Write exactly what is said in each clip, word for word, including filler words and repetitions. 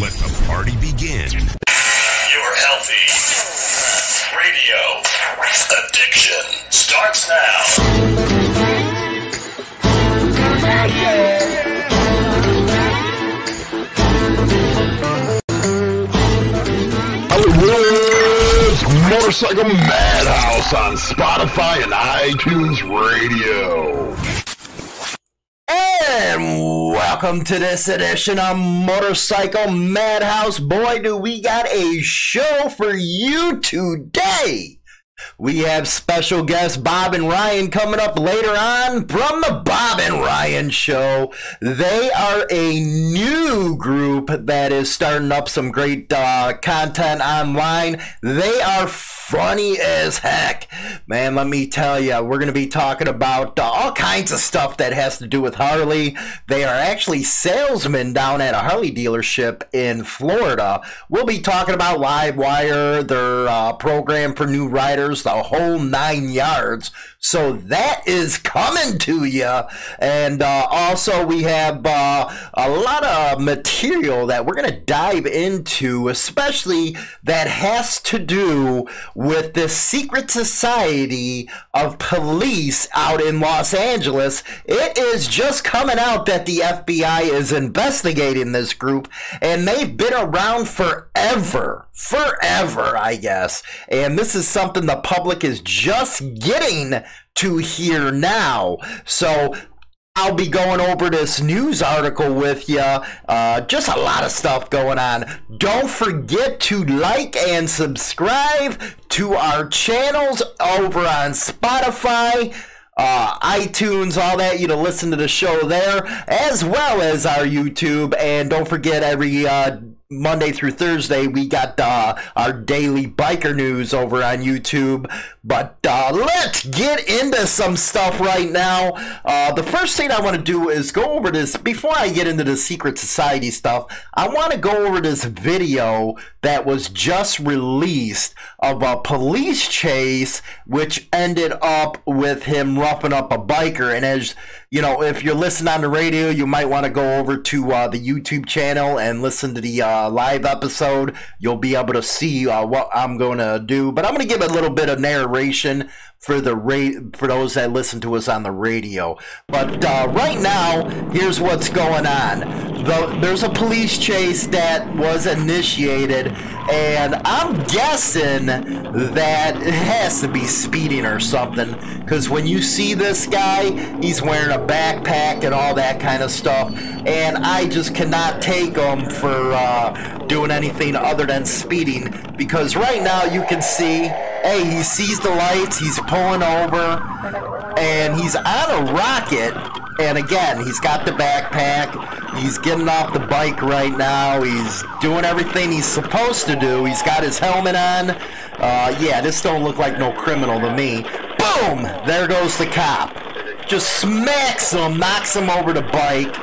Let the party begin. Your healthy radio addiction starts now. Motorcycle Madhouse on Spotify and iTunes Radio. And welcome to this edition of Motorcycle Madhouse. Boy, do we got a show for you today. We have special guests Bob and Ryan coming up later on from the Bob and Ryan Show. They are a new group that is starting up some great uh, content online. They are funny as heck. Man, let me tell you, we're going to be talking about uh, all kinds of stuff that has to do with Harley. They are actually salesmen down at a Harley dealership in Florida. We'll be talking about LiveWire, their uh, program for new riders, the whole nine yards. So that is coming to you. And uh, also we have uh, a lot of material that we're going to dive into, especially that has to do with this secret society of police out in Los Angeles. It is just coming out that the F B I is investigating this group, and they've been around forever, forever, I guess. And this is something the The public is just getting to hear now. So I'll be going over this news article with you. Uh, just a lot of stuff going on. Don't forget to like and subscribe to our channels over on Spotify, uh, iTunes, all that. You to listen to the show there, as well as our YouTube. And don't forget, every uh, Monday through Thursday, we got uh, our daily biker news over on YouTube. But uh, let's get into some stuff right now. Uh, the first thing I want to do is go over this. Before I get into the secret society stuff, I want to go over this video that was just released of a police chase, which ended up with him roughing up a biker. And as you know, if you're listening on the radio, you might want to go over to uh, the YouTube channel and listen to the uh, live episode. You'll be able to see uh, what I'm going to do, but I'm going to give a little bit of narration for the rate for those that listen to us on the radio. But uh, right now, here's what's going on. The, there's a police chase that was initiated, and I'm guessing that it has to be speeding or something, because when you see this guy, he's wearing a backpack and all that kind of stuff, and I just cannot take him for uh, doing anything other than speeding, because right now you can see, hey, he sees the lights, he's pulling over, and he's on a rocket. And again, he's got the backpack, he's getting off the bike right now, he's doing everything he's supposed to do, he's got his helmet on. Uh, yeah, this don't look like no criminal to me. Boom! There goes the cop. Just smacks him, knocks him over the bike.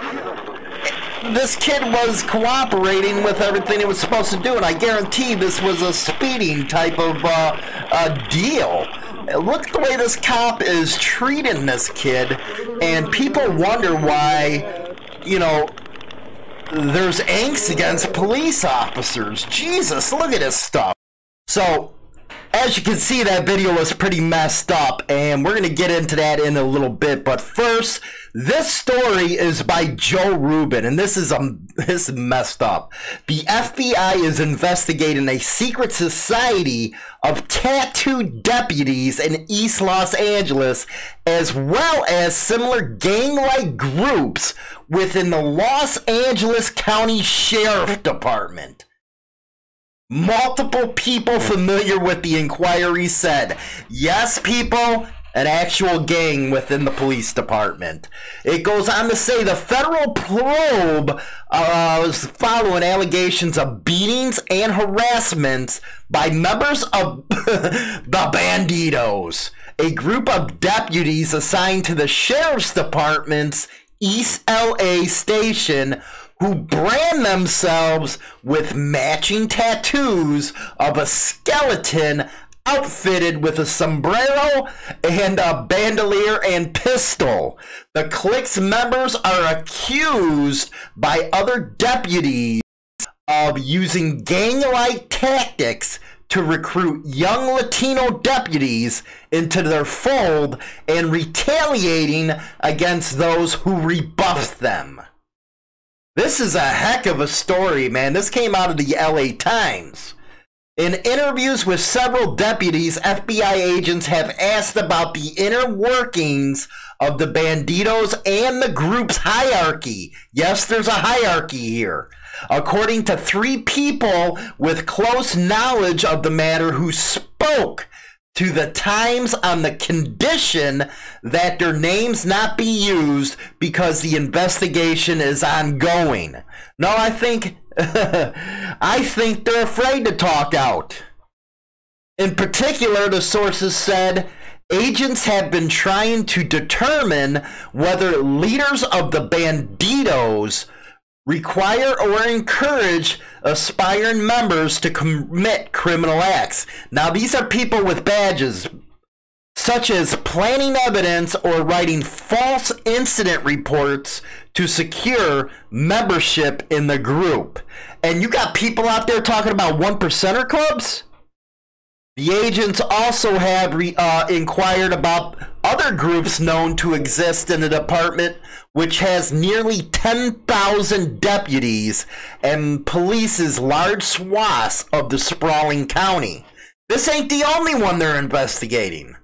This kid was cooperating with everything he was supposed to do, and I guarantee this was a speeding type of uh, a deal. Look at the way this cop is treating this kid, and people wonder why, you know, there's angst against police officers. Jesus, look at this stuff. So, as you can see, that video was pretty messed up, and we're going to get into that in a little bit. But first, this story is by Joe Rubin, and this is um, this is messed up. The F B I is investigating a secret society of tattooed deputies in East Los Angeles, as well as similar gang-like groups within the Los Angeles County Sheriff Department. Multiple people familiar with the inquiry said, yes, people, an actual gang within the police department. It goes on to say the federal probe uh, was following allegations of beatings and harassments by members of the Bandidos, a group of deputies assigned to the sheriff's department's East L A station, who brand themselves with matching tattoos of a skeleton outfitted with a sombrero and a bandolier and pistol. The clique's members are accused by other deputies of using gang-like tactics to recruit young Latino deputies into their fold and retaliating against those who rebuffed them. This is a heck of a story, man. This came out of the L A Times. In interviews with several deputies, F B I agents have asked about the inner workings of the Bandidos and the group's hierarchy. Yes, there's a hierarchy here. According to three people with close knowledge of the matter who spoke to the Times on the condition that their names not be used because the investigation is ongoing. No, I think I think they're afraid to talk out. In particular, the sources said, agents have been trying to determine whether leaders of the Bandidos require or encourage aspiring members to commit criminal acts. Now, these are people with badges, such as planting evidence or writing false incident reports to secure membership in the group. And you got people out there talking about one percenter clubs? The agents also have re, uh, inquired about other groups known to exist in the department, which has nearly ten thousand deputies and polices large swaths of the sprawling county. This ain't the only one they're investigating.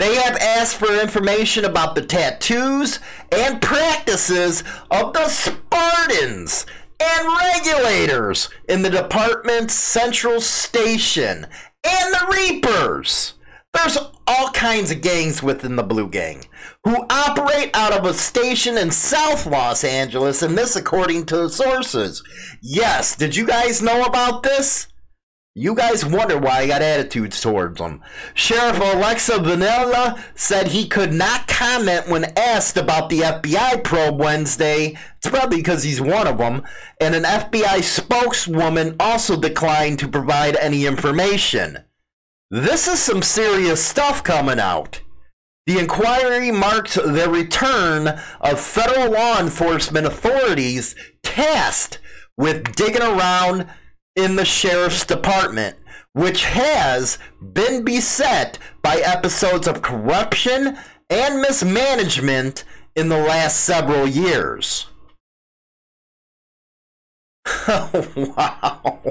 They have asked for information about the tattoos and practices of the Spartans and Regulators in the department's central station and the Reapers. There's all kinds of gangs within the Blue Gang who operate out of a station in South Los Angeles, and this according to sources. Yes, did you guys know about this? You guys wonder why I got attitudes towards them. Sheriff Alexa Villanueva said he could not comment when asked about the F B I probe Wednesday. It's probably because he's one of them. And an F B I spokeswoman also declined to provide any information. This is some serious stuff coming out. The inquiry marks the return of federal law enforcement authorities tasked with digging around in the sheriff's department, which has been beset by episodes of corruption and mismanagement in the last several years. Wow.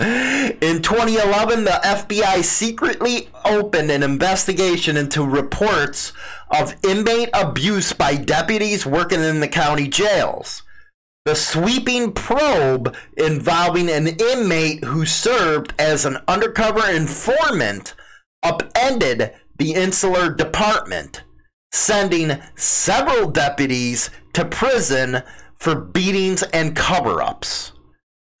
In twenty eleven, the F B I secretly opened an investigation into reports of inmate abuse by deputies working in the county jails. The sweeping probe involving an inmate who served as an undercover informant upended the insular department, sending several deputies to prison for beatings and cover-ups.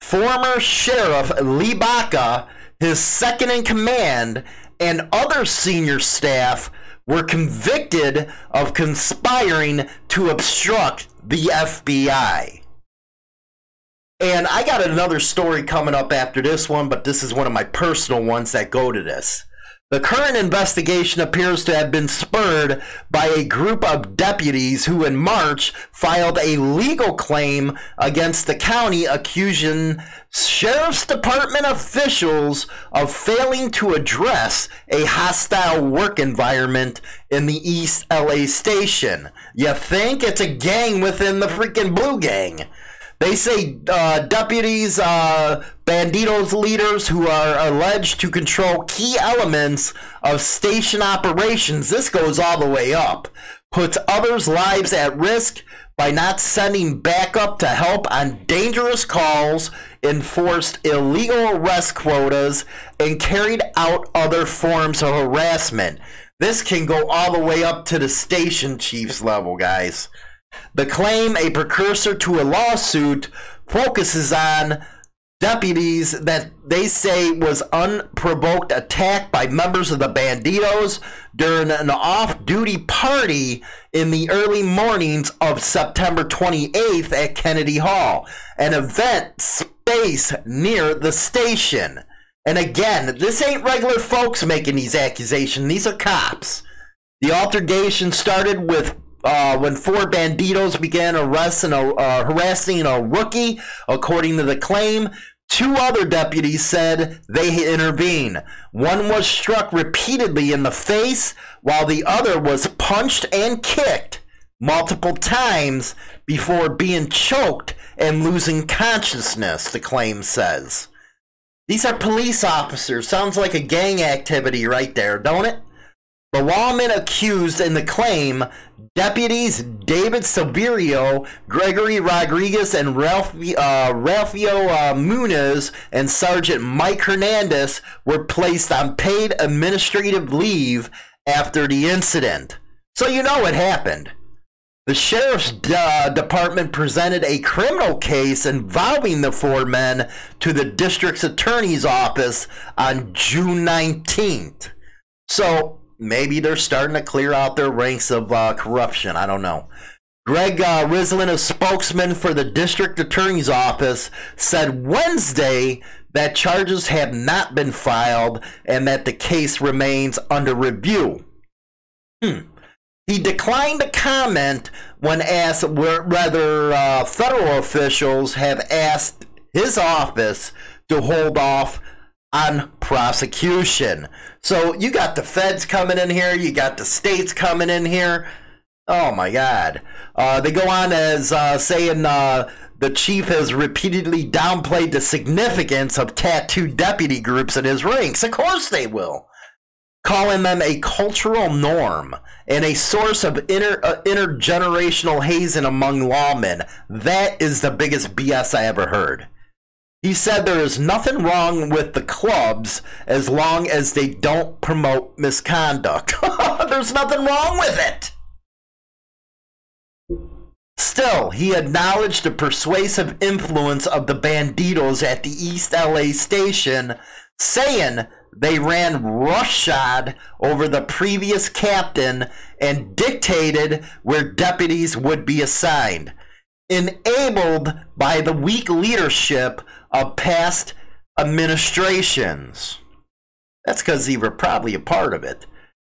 Former Sheriff Lee Baca, his second-in-command, and other senior staff were convicted of conspiring to obstruct the F B I. And I got another story coming up after this one, but this is one of my personal ones that go to this. The current investigation appears to have been spurred by a group of deputies who in March filed a legal claim against the county accusing sheriff's department officials of failing to address a hostile work environment in the East L A station. You think? It's a gang within the freaking Blue Gang. They say uh, deputies, uh, Bandidos leaders who are alleged to control key elements of station operations, this goes all the way up, puts others' lives at risk by not sending backup to help on dangerous calls, enforced illegal arrest quotas, and carried out other forms of harassment. This can go all the way up to the station chief's level, guys. The claim, a precursor to a lawsuit, focuses on deputies that they say was unprovoked attack by members of the Bandidos during an off-duty party in the early mornings of September twenty-eighth at Kennedy Hall, an event space near the station. And again, this ain't regular folks making these accusations. These are cops. The altercation started with uh, when four Bandidos began arresting, uh, harassing a rookie, according to the claim. Two other deputies said they intervened. One was struck repeatedly in the face, while the other was punched and kicked multiple times before being choked and losing consciousness, the claim says. These are police officers. Sounds like a gang activity right there, don't it? The lawmen accused in the claim, deputies David Silverio, Gregory Rodriguez, and Ralph, uh, Ralphio uh, Muniz, and Sergeant Mike Hernandez were placed on paid administrative leave after the incident. So you know what happened. The sheriff's uh, department presented a criminal case involving the four men to the district's attorney's office on June nineteenth. So maybe they're starting to clear out their ranks of uh, corruption. I don't know. Greg uh, Rislin, a spokesman for the district attorney's office, said Wednesday that charges have not been filed and that the case remains under review. Hmm. He declined to comment when asked whether uh, federal officials have asked his office to hold off on prosecution. So you got the feds coming in here, you got the states coming in here. Oh my God. Uh, they go on as uh, saying uh, the chief has repeatedly downplayed the significance of tattooed deputy groups in his ranks. Of course they will. Calling them a cultural norm and a source of inter uh, intergenerational hazing among lawmen. That is the biggest B S I ever heard. He said there is nothing wrong with the clubs as long as they don't promote misconduct. There's nothing wrong with it. Still, he acknowledged the persuasive influence of the Bandidos at the East L A station, saying they ran roughshod over the previous captain and dictated where deputies would be assigned, enabled by the weak leadership of past administrations. That's because he was probably a part of it.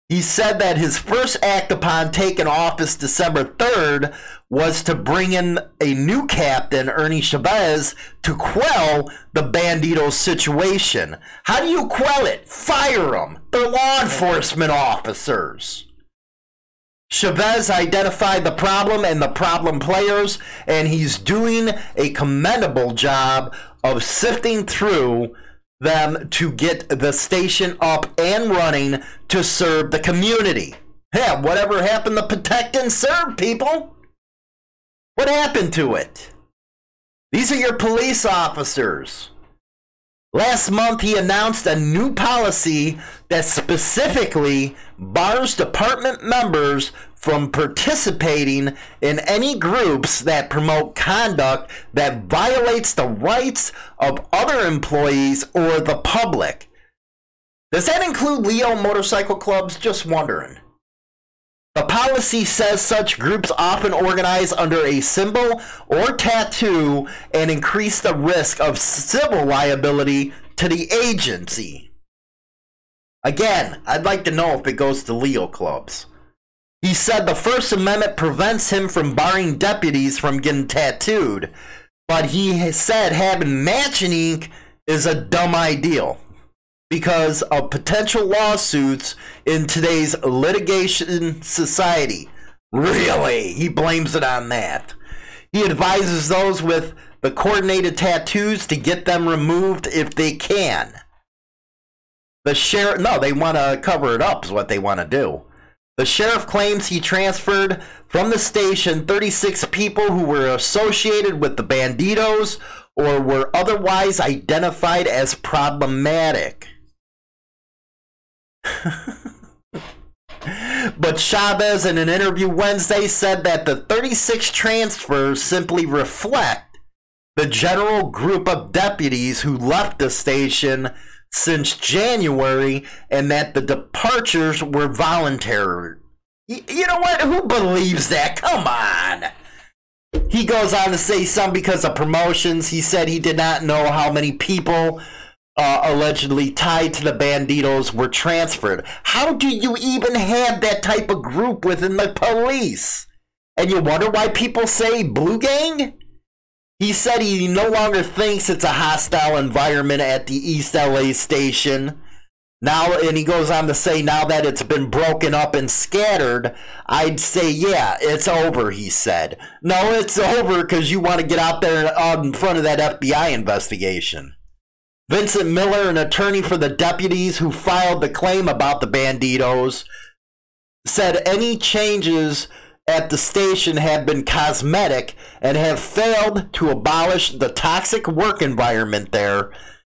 He said that his first act upon taking office December third was to bring in a new captain, Ernie Chavez, to quell the Bandito situation. How do you quell it? Fire them. They're law enforcement officers. Chavez identified the problem and the problem players, and he's doing a commendable job of sifting through them to get the station up and running to serve the community. Yeah, whatever happened to protect and serve, people? What happened to it? These are your police officers. Last month, he announced a new policy that specifically bars department members from participating in any groups that promote conduct that violates the rights of other employees or the public. Does that include Leo motorcycle clubs? Just wondering. The policy says such groups often organize under a symbol or tattoo and increase the risk of civil liability to the agency. Again, I'd like to know if it goes to Leo clubs. He said the First Amendment prevents him from barring deputies from getting tattooed, but he said having matching ink is a dumb idea because of potential lawsuits in today's litigation society. Really? He blames it on that. He advises those with the coordinated tattoos to get them removed if they can. The sheriff, no, they want to cover it up is what they want to do. The sheriff claims he transferred from the station thirty-six people who were associated with the Bandidos or were otherwise identified as problematic. But Chavez, in an interview Wednesday, said that the thirty-six transfers simply reflect the general group of deputies who left the station since January and that the departures were voluntary. Y you know what? Who believes that? Come on. He goes on to say some because of promotions. He said he did not know how many people Uh, allegedly tied to the Bandidos were transferred. How do you even have that type of group within the police? And you wonder why people say Blue Gang? He said he no longer thinks it's a hostile environment at the East L A station. Now, and he goes on to say, now that it's been broken up and scattered, I'd say, yeah, it's over, he said. No, it's over because you want to get out there out in front of that F B I investigation. Vincent Miller, an attorney for the deputies who filed the claim about the Bandidos, said any changes at the station have been cosmetic and have failed to abolish the toxic work environment there.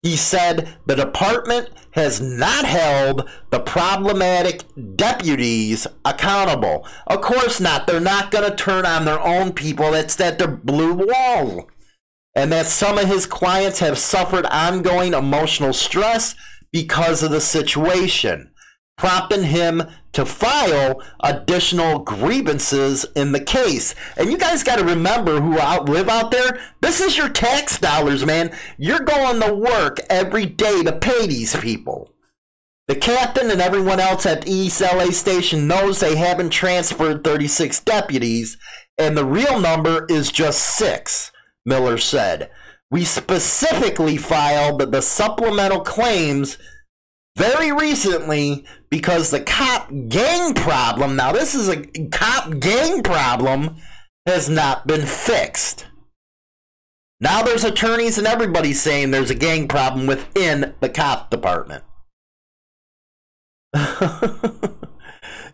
He said the department has not held the problematic deputies accountable. Of course not. They're not going to turn on their own people. That's at their blue wall. And that some of his clients have suffered ongoing emotional stress because of the situation, prompting him to file additional grievances in the case. And you guys got to remember, who out live out there, this is your tax dollars, man. You're going to work every day to pay these people. The captain and everyone else at East L A station knows they haven't transferred thirty-six deputies, and the real number is just six, Miller said. We specifically filed the supplemental claims very recently because the cop gang problem, now this is a cop gang problem, has not been fixed. Now there's attorneys and everybody saying there's a gang problem within the cop department.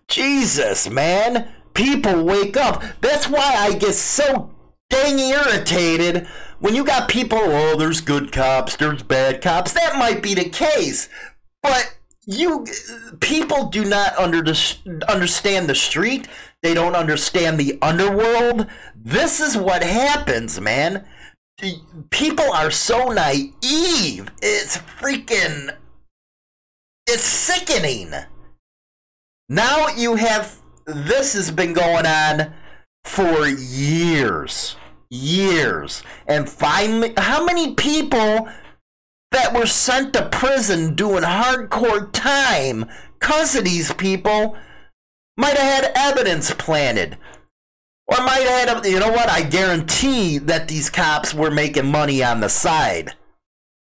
Jesus, man. People wake up. That's why I get so dang irritated when you got people, oh, there's good cops, there's bad cops. That might be the case. But you people do not under the, understand the street. They don't understand the underworld. This is what happens, man. People are so naive. It's freaking, it's sickening. Now you have, this has been going on for years, years. And finally, how many people that were sent to prison doing hardcore time because of these people might have had evidence planted, or might have had, you know what, I guarantee that these cops were making money on the side.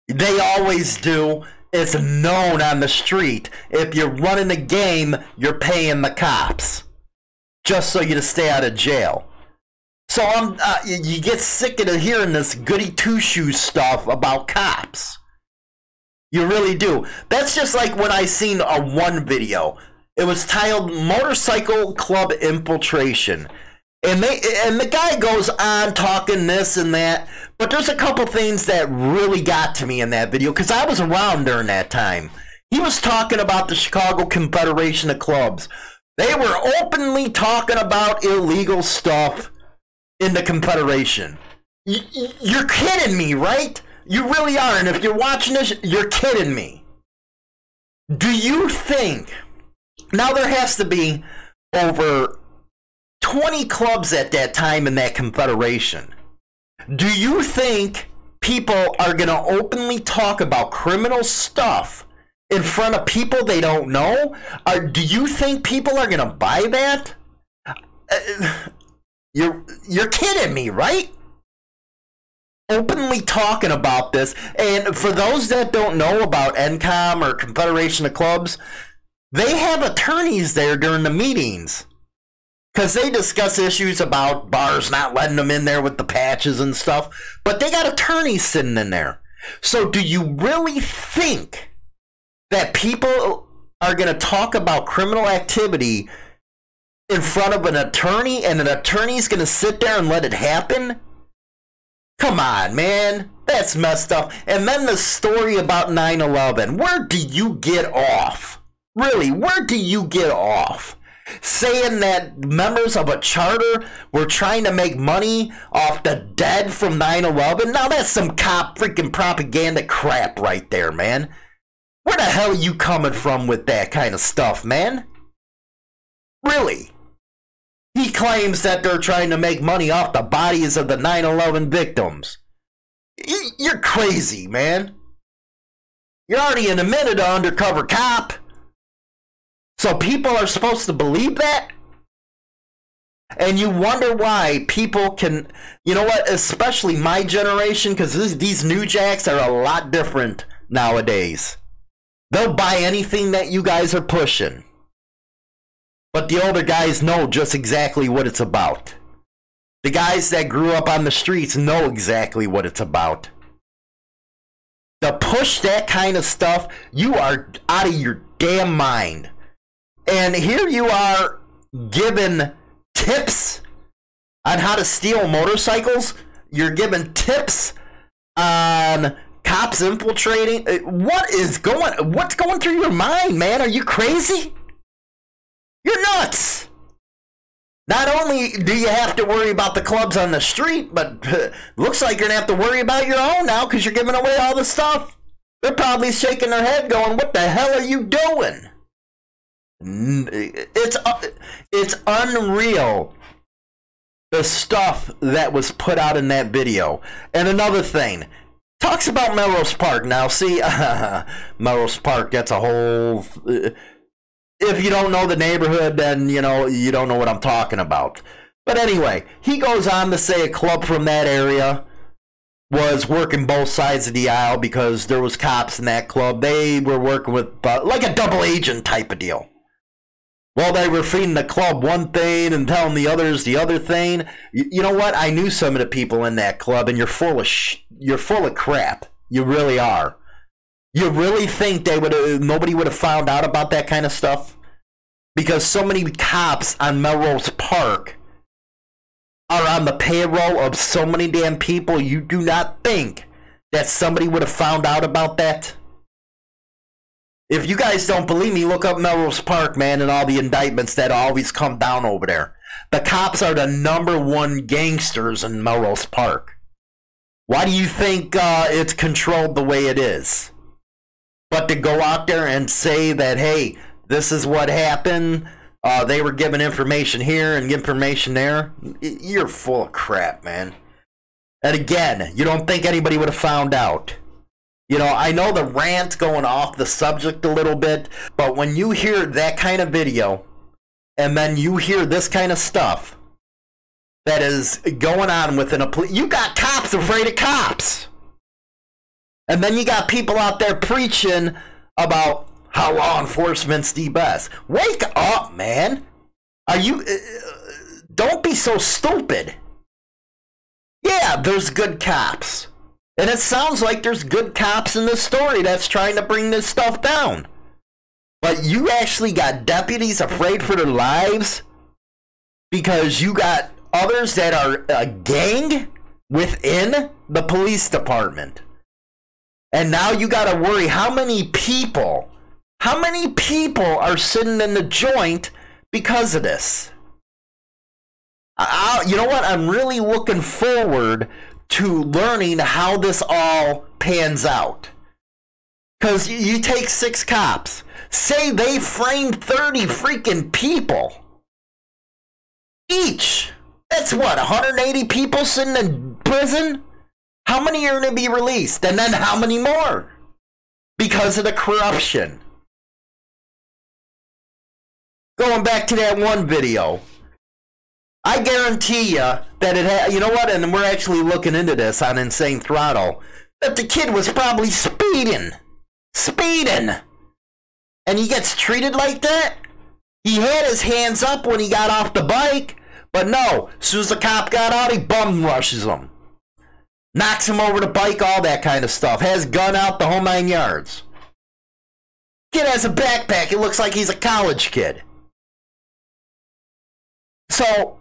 They always do. It's known on the street. If you're running a game, you're paying the cops just so you to stay out of jail. So I'm, uh, you get sick of hearing this goody two-shoes stuff about cops. You really do. That's just like when I seen a one video. It was titled Motorcycle Club Infiltration. And they and the guy goes on talking this and that. But there's a couple things that really got to me in that video, because I was around during that time. He was talking about the Chicago Confederation of Clubs. They were openly talking about illegal stuff in the Confederation. Y you're kidding me, right? You really are, and if you're watching this, you're kidding me. Do you think, now there has to be over twenty clubs at that time in that confederation. Do you think people are going to openly talk about criminal stuff in front of people they don't know? Or do you think people are going to buy that? Uh, you're, you're kidding me, right? Openly talking about this. And for those that don't know about N COM or Confederation of Clubs, they have attorneys there during the meetings because they discuss issues about bars not letting them in there with the patches and stuff, but they got attorneys sitting in there. So do you really think that people are going to talk about criminal activity in front of an attorney, and an attorney's going to sit there and let it happen? Come on, man. That's messed up. And then the story about nine eleven. Where do you get off? Really, where do you get off? Saying that members of a charter were trying to make money off the dead from nine eleven? Now that's some cop freaking propaganda crap right there, man. Where the hell are you coming from with that kind of stuff, man? Really? He claims that they're trying to make money off the bodies of the nine eleven victims. You're crazy, man. You're already in a minute to undercover cop. So people are supposed to believe that? And you wonder why people can, you know what, especially my generation, because these new jacks are a lot different nowadays. They'll buy anything that you guys are pushing. But the older guys know just exactly what it's about. The guys that grew up on the streets know exactly what it's about. To push that kind of stuff, you are out of your damn mind. And here you are given tips on how to steal motorcycles. You're given tips on cops infiltrating. What is going, what's going through your mind, man? Are you crazy? You're nuts. Not only do you have to worry about the clubs on the street, but uh, looks like you're going to have to worry about your own now because you're giving away all the stuff. They're probably shaking their head going, what the hell are you doing? It's, uh, it's unreal, the stuff that was put out in that video. And another thing, talks about Melrose Park. Now, see, uh, Melrose Park, that's a whole... Uh, if you don't know the neighborhood, then, you know, you don't know what I'm talking about. But anyway, he goes on to say a club from that area was working both sides of the aisle because there was cops in that club. They were working with, uh, like a double agent type of deal. Well, they were feeding the club one thing and telling the others the other thing. You, you know what? I knew some of the people in that club, and you're full of sh you're full of crap. You really are. You really think they would nobody would have found out about that kind of stuff? Because so many cops on Melrose Park are on the payroll of so many damn people. You do not think that somebody would have found out about that? If you guys don't believe me, look up Melrose Park, man, and all the indictments that always come down over there. The cops are the number one gangsters in Melrose Park. Why do you think uh, it's controlled the way it is? But to go out there and say that, hey, this is what happened, uh, they were given information here and information there, you're full of crap, man. And again, you don't think anybody would have found out. You know, I know the rant's going off the subject a little bit, but when you hear that kind of video, and then you hear this kind of stuff that is going on within a police, you got cops afraid of cops. And then you got people out there preaching about how law enforcement's the best. Wake up, man. Are you, uh, don't be so stupid. Yeah, there's good cops. And it sounds like there's good cops in this story that's trying to bring this stuff down. But you actually got deputies afraid for their lives because you got others that are a gang within the police department. And now you got to worry how many people, how many people are sitting in the joint because of this. I, you know what? I'm really looking forward to learning how this all pans out. Because you take six cops. Say they framed thirty freaking people. Each. That's what, one hundred eighty people sitting in prison? How many are going to be released? And then how many more? Because of the corruption. Going back to that one video. I guarantee you that it had, you know what, and we're actually looking into this on Insane Throttle, that the kid was probably speeding. Speeding. And he gets treated like that? He had his hands up when he got off the bike, but no, as soon as the cop got out, he bum rushes him. Knocks him over the bike, all that kind of stuff. Has gun out, the whole nine yards. Kid has a backpack. It looks like he's a college kid. So,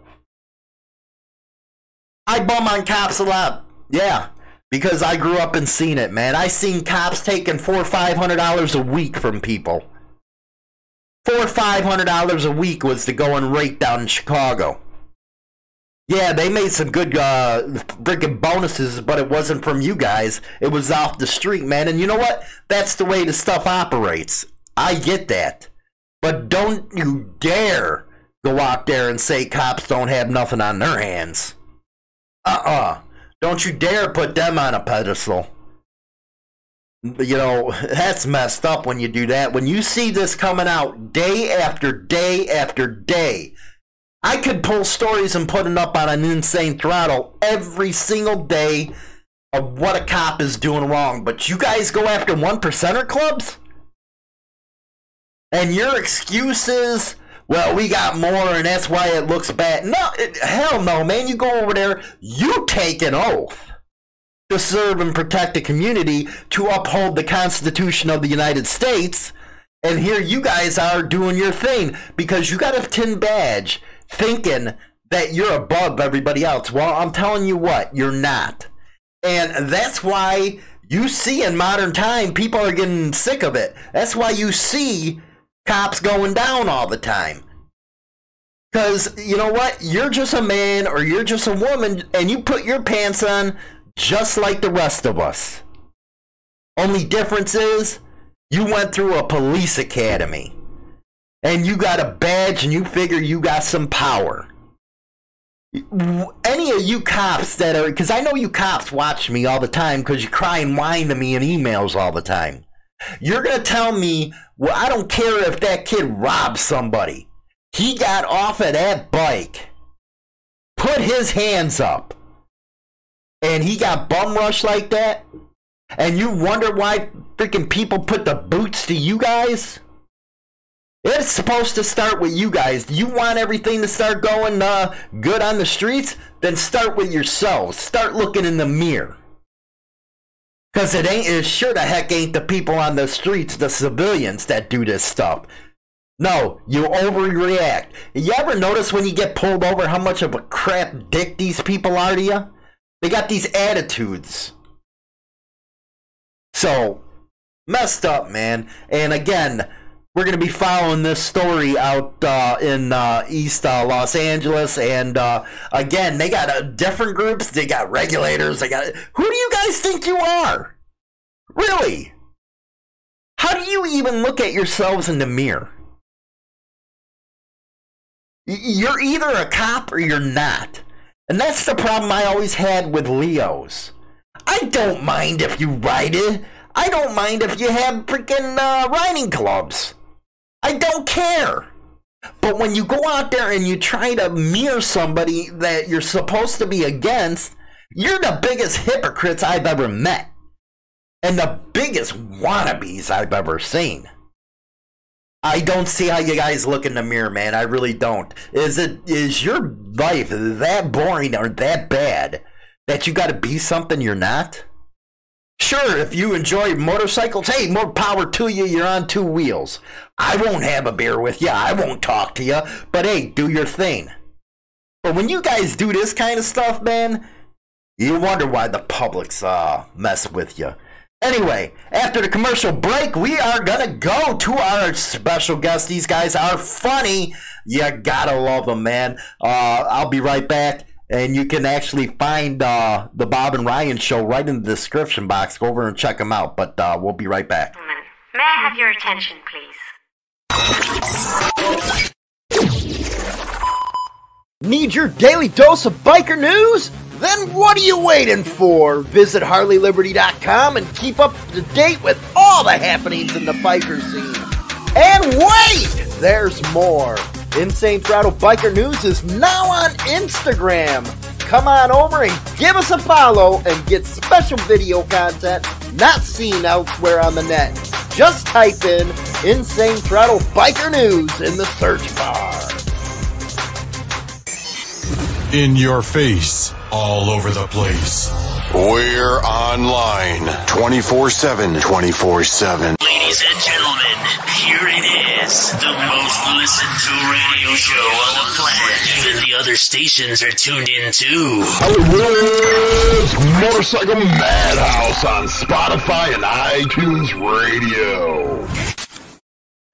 I bum on cops a lot. Yeah, because I grew up and seen it, man. I seen cops taking four or five hundred dollars a week from people. Four or five hundred dollars a week was the going rate down in Chicago. Yeah, they made some good uh, freaking bonuses, but it wasn't from you guys. It was off the street, man. And you know what? That's the way the stuff operates. I get that. But don't you dare go out there and say cops don't have nothing on their hands. Uh-uh. Don't you dare put them on a pedestal. You know, that's messed up when you do that. When you see this coming out day after day after day, I could pull stories and put it up on an Insane Throttle every single day of what a cop is doing wrong, but you guys go after one percenter clubs? And your excuse is, well, we got more and that's why it looks bad. No, it, hell no, man. You go over there, you take an oath to serve and protect the community, to uphold the Constitution of the United States. And here you guys are doing your thing because you got a tin badge thinking that you're above everybody else. Well, I'm telling you what, you're not. And that's why you see in modern time, people are getting sick of it. That's why you see cops going down all the time. Because, you know what? You're just a man or you're just a woman and you put your pants on just like the rest of us. Only difference is you went through a police academy and you got a badge and you figure you got some power. Any of you cops that are, because I know you cops watch me all the time because you cry and whine to me in emails all the time. You're going to tell me, well, I don't care if that kid robbed somebody. He got off of that bike, put his hands up, and he got bum rushed like that? And you wonder why freaking people put the boots to you guys? It's supposed to start with you guys. Do you want everything to start going uh, good on the streets? Then start with yourselves. Start looking in the mirror. Because it ain't, it sure the heck ain't the people on the streets, the civilians that do this stuff. No, you overreact. You ever notice when you get pulled over how much of a crap dick these people are to you? They got these attitudes. So, messed up, man. And again, we're going to be following this story out uh, in uh, East uh, Los Angeles. And uh, again, they got uh, different groups. They got regulators. They got. Who do you guys think you are? Really? How do you even look at yourselves in the mirror? You're either a cop or you're not. And that's the problem I always had with Leos. I don't mind if you ride it. I don't mind if you have freaking uh, riding clubs. I don't care. But when you go out there and you try to mirror somebody that you're supposed to be against, you're the biggest hypocrites I've ever met. And the biggest wannabes I've ever seen. I don't see how you guys look in the mirror, man. I really don't. Is it is your life that boring or that bad that you got to be something you're not? Sure, if you enjoy motorcycles, hey, more power to you. You're on two wheels. I won't have a beer with you. I won't talk to you. But hey, do your thing. But when you guys do this kind of stuff, man, you wonder why the public's uh, mess with you. Anyway, after the commercial break, we are going to go to our special guest. These guys are funny. You gotta love them, man. Uh, I'll be right back. And you can actually find uh, the Bob and Ryan Show right in the description box. Go over and check them out, but uh, we'll be right back. May I have your attention, please? Need your daily dose of biker news? Then what are you waiting for? Visit Harley Liberty dot com and keep up to date with all the happenings in the biker scene. And wait! There's more. Insane Throttle Biker News is now on Instagram. Come on over and give us a follow and get special video content not seen elsewhere on the net. Just type in Insane Throttle Biker News in the search bar. In your face, all over the place. We're online twenty-four seven, twenty-four seven. Ladies and gentlemen, here it is, the most listened to radio show on the planet. Even the other stations are tuned in too. Hollywood's Motorcycle Madhouse on Spotify and iTunes Radio.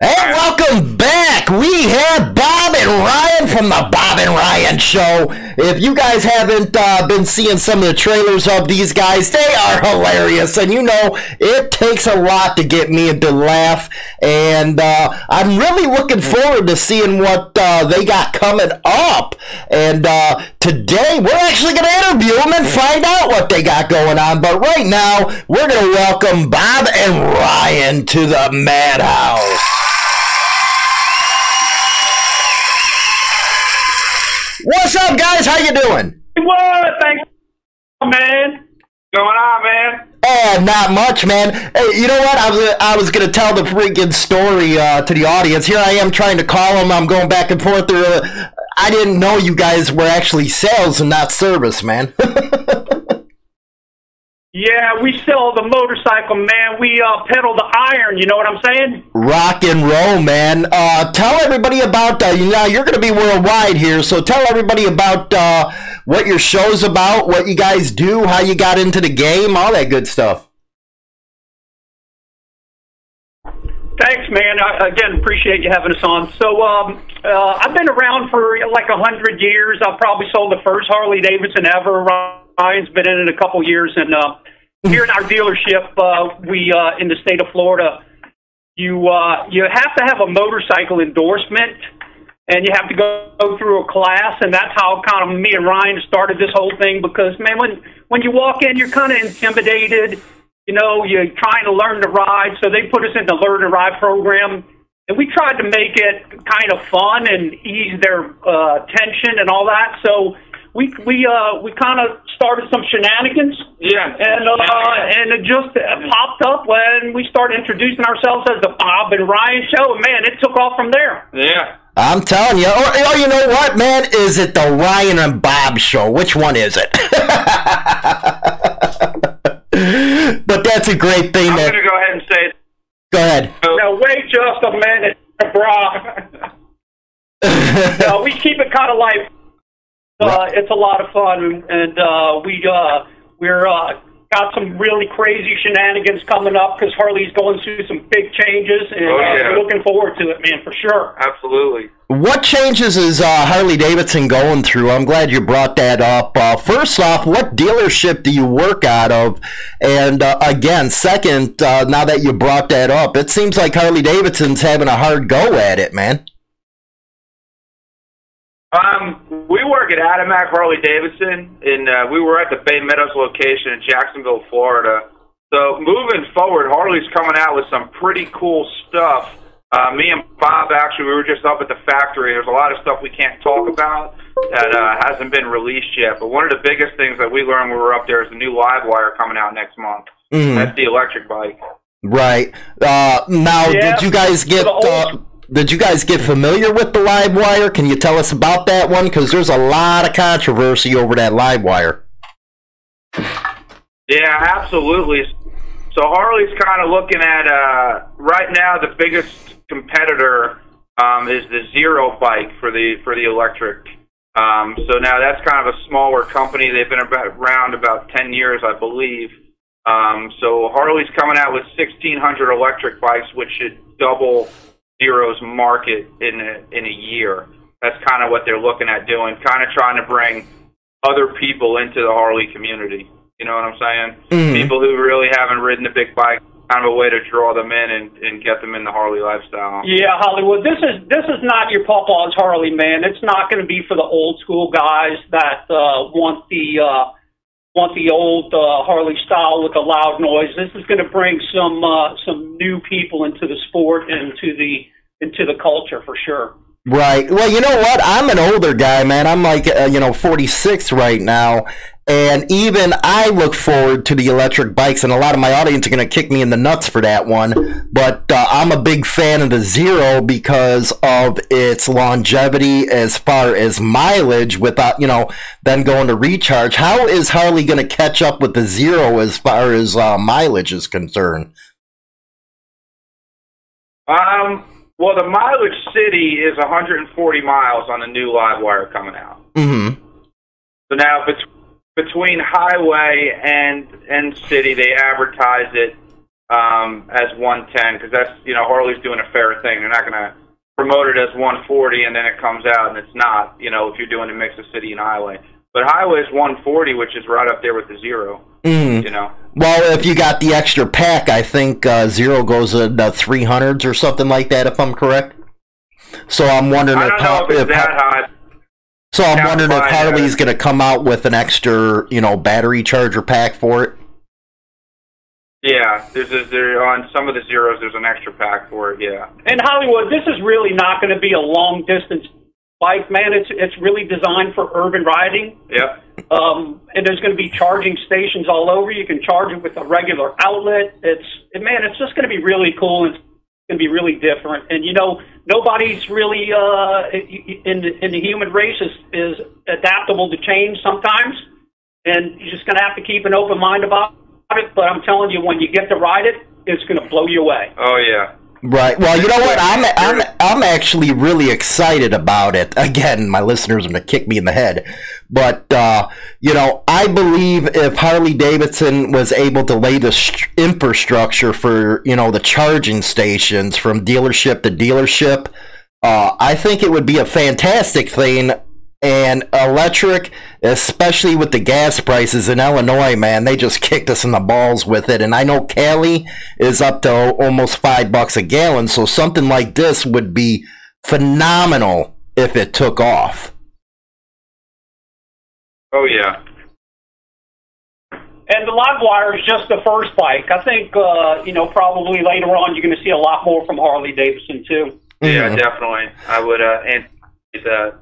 And welcome back. We have Bob and Ryan from the Bob and Ryan Show. If you guys haven't uh, been seeing some of the trailers of these guys, they are hilarious. And you know, it takes a lot to get me to laugh. And uh, I'm really looking forward to seeing what uh, they got coming up. And uh, today, we're actually going to interview them and find out what they got going on. But right now, we're going to welcome Bob and Ryan to the Madhouse. up, guys? How you doing? What? Thanks, man. Going on, man? Oh, not much, man. Hey, you know what? I was I was gonna tell the freaking story uh, to the audience. Here I am trying to call them. I'm going back and forth. Through, uh, I didn't know you guys were actually sales and not service, man. Yeah, we sell the motorcycle, man. We uh, pedal the iron. You know what I'm saying? Rock and roll, man. Uh, tell everybody about that. Uh, now you're gonna be worldwide here, so tell everybody about. Uh, what your show's about, what you guys do, how you got into the game, all that good stuff. Thanks, man. I, again, appreciate you having us on. So um, uh, I've been around for like a hundred years. I've probably sold the first Harley-Davidson ever. Ryan's been in it a couple years. And uh, here in our dealership, uh, we uh, in the state of Florida, you, uh, you have to have a motorcycle endorsement. And you have to go through a class, and that's how kind of me and Ryan started this whole thing. Because, man, when when you walk in, you're kind of intimidated. You know, you're trying to learn to ride, so they put us in the Learn to Ride program. And we tried to make it kind of fun and ease their uh, tension and all that. So we we uh, we kind of started some shenanigans. Yeah. And, uh, and it just popped up when we started introducing ourselves as the Bob and Ryan Show. And, man, it took off from there. Yeah. I'm telling you. Oh, oh, you know what, man? Is it the Ryan and Bob Show? Which one is it? But that's a great thing. I'm going to go ahead and say it. Go ahead. Now, wait just a minute, bro. No, we keep it kind of like uh, it's a lot of fun, and uh, we, uh, we're... Uh, got some really crazy shenanigans coming up because Harley's going through some big changes, and oh, yeah. uh, we're looking forward to it, man, for sure. Absolutely. What changes is uh, Harley-Davidson going through? I'm glad you brought that up. Uh, first off, what dealership do you work out of? And uh, again, second, uh, now that you brought that up, it seems like Harley-Davidson's having a hard go at it, man. Um, we work at Adamec Harley-Davidson, and uh, we were at the Bay Meadows location in Jacksonville, Florida. So moving forward, Harley's coming out with some pretty cool stuff. Uh, me and Bob, actually, we were just up at the factory. There's a lot of stuff we can't talk about that uh, hasn't been released yet. But one of the biggest things that we learned when we were up there is the new LiveWire coming out next month. Mm. That's the electric bike. Right. Uh, now, yeah, did you guys get... Did you guys get familiar with the LiveWire? Can you tell us about that one? Because there's a lot of controversy over that LiveWire. Yeah, absolutely. So Harley's kind of looking at, uh, right now the biggest competitor um, is the Zero bike for the, for the electric. Um, so now that's kind of a smaller company. They've been about, around about ten years, I believe. Um, so Harley's coming out with sixteen hundred electric bikes, which should double Zero's market in a, in a year. That's kind of what they're looking at doing, kind of trying to bring other people into the Harley community. You know what I'm saying? Mm-hmm. People who really haven't ridden the big bike, kind of a way to draw them in and, and get them in the Harley lifestyle. Yeah, Hollywood, this is this is not your papa's Harley, man. It's not going to be for the old school guys that uh, want the uh, want the old uh, Harley style with a loud noise. This is going to bring some uh, some new people into the sport and into the into the culture for sure. Right. Well, you know what? I'm an older guy, man. I'm like uh, you know forty-six right now, and even I look forward to the electric bikes. And a lot of my audience are going to kick me in the nuts for that one, but uh, I'm a big fan of the Zero because of its longevity as far as mileage. Without you know, then going to recharge. How is Harley going to catch up with the Zero as far as uh, mileage is concerned? Um. Well, the mileage city is one hundred forty miles on the new LiveWire coming out. Mm-hmm. So now bet between highway and and city, they advertise it um, as one ten because that's you know Harley's doing a fair thing. They're not going to promote it as one forty and then it comes out and it's not. You know if you're doing a mix of city and highway, but highway is one forty, which is right up there with the Zero. Mm. You know. Well, if you got the extra pack, I think uh, Zero goes in the three hundreds or something like that, if I'm correct. So I'm wondering if, how, if, if that high. So I'm wondering if Harley's going to come out with an extra, you know, battery charger pack for it. Yeah, there's a, there on some of the Zeros. There's an extra pack for it. Yeah. And Hollywood, this is really not going to be a long distance bike, man. It's it's really designed for urban riding. Yeah. Um, and there's going to be charging stations all over. You can charge it with a regular outlet. It's and man, it's just going to be really cool. It's going to be really different. And you know, nobody's really uh, in the, in the human race is is adaptable to change sometimes. And you're just going to have to keep an open mind about it. But I'm telling you, when you get to ride it, it's going to blow you away. Oh yeah. Right. Well, you know what? I'm I'm I'm actually really excited about it. Again, my listeners are going to kick me in the head, but uh, you know, I believe if Harley-Davidson was able to lay the infrastructure for, you know, the charging stations from dealership to dealership, uh, I think it would be a fantastic thing. And electric, especially with the gas prices in Illinois, man, they just kicked us in the balls with it. And I know Cali is up to almost five bucks a gallon, so something like this would be phenomenal if it took off. Oh, yeah. And the LiveWire is just the first bike. I think, uh, you know, probably later on you're going to see a lot more from Harley-Davidson, too. Yeah, mm-hmm. Definitely. I would uh, anticipate that.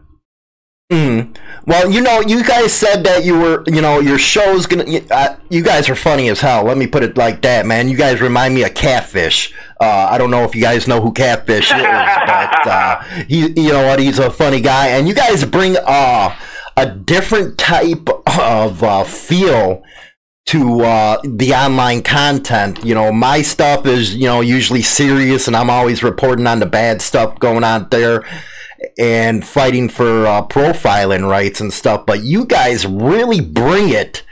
Mm. Well, you know, you guys said that you were, you know, your show's gonna. You, uh, you guys are funny as hell. Let me put it like that, man. You guys remind me of Catfish. Uh, I don't know if you guys know who Catfish is, but uh, he, you know what, he's a funny guy, and you guys bring uh, a different type of uh, feel to uh, the online content. You know, my stuff is, you know, usually serious, and I'm always reporting on the bad stuff going on there and fighting for uh, profiling rights and stuff, but you guys really bring it